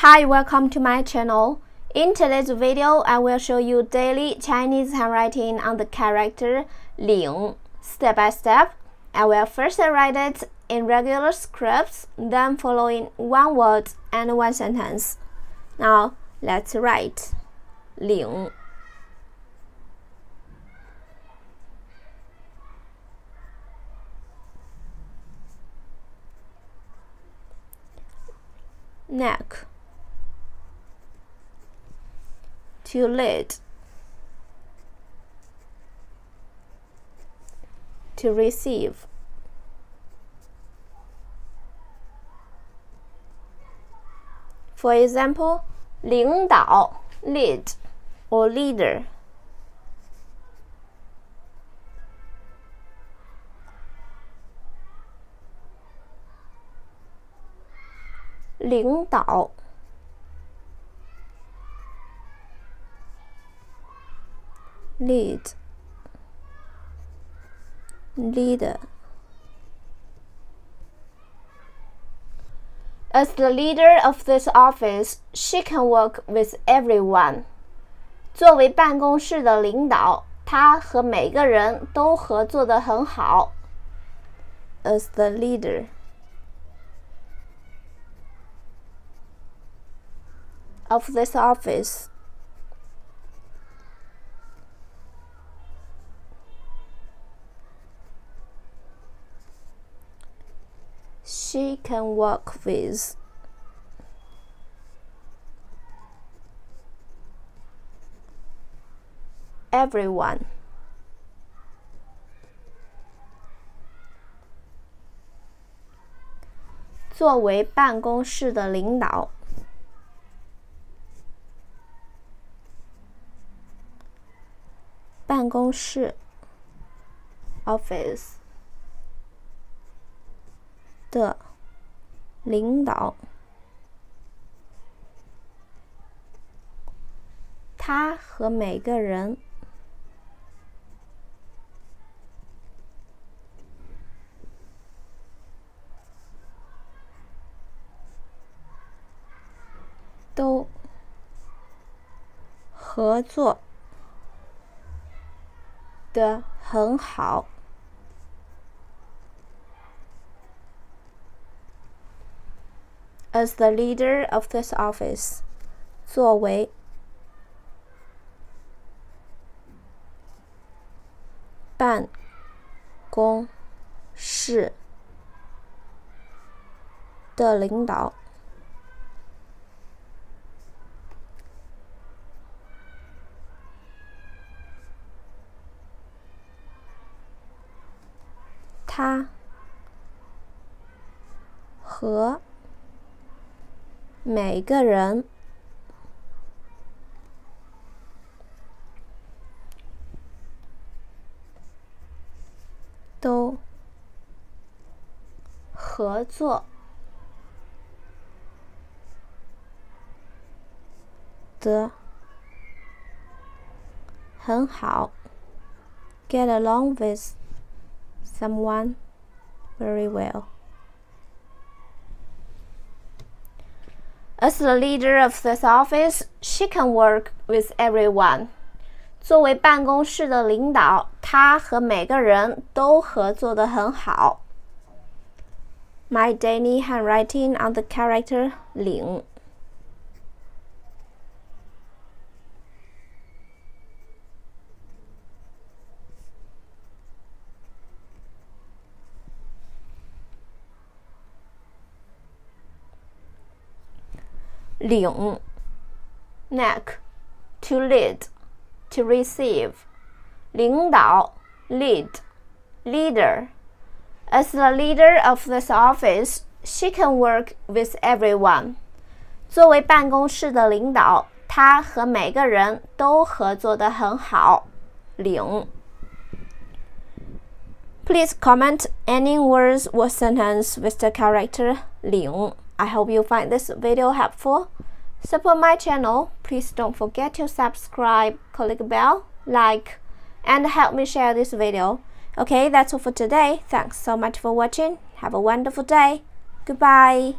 Hi, welcome to my channel. In today's video, I will show you daily Chinese handwriting on the character 领 step by step. I will first write it in regular scripts, then following one word and one sentence. Now, let's write 领. Neck. To lead, to receive, for example, 领导 lead or leader, 领导 lead, leader. As the leader of this office, she can work with everyone. 作为办公室的领导，她和每个人都合作得很好。As the leader of this office, she can work with everyone. Zuo wei ban gong shi de ling dao. Ban gong shi office. The 领导，他和每个人都合作得很好。 As the leader of this office, 作为办公室的领导，他和 每个人都合作得很好。Get along with someone very well. As the leader of this office, she can work with everyone. 作为办公室的领导，她和每个人都合作得很好。My daily handwriting on the character 领. Ling, neck, to lead, to receive. 领导 lead, leader. As the leader of this office, she can work with everyone. 作为办公室的领导，她和每个人都合作得很好。领。Please comment any words or sentence with the character 领. I hope you find this video helpful. Support my channel. Please don't forget to subscribe, click the bell, like, and help me share this video. Okay, that's all for today. Thanks so much for watching. Have a wonderful day. Goodbye.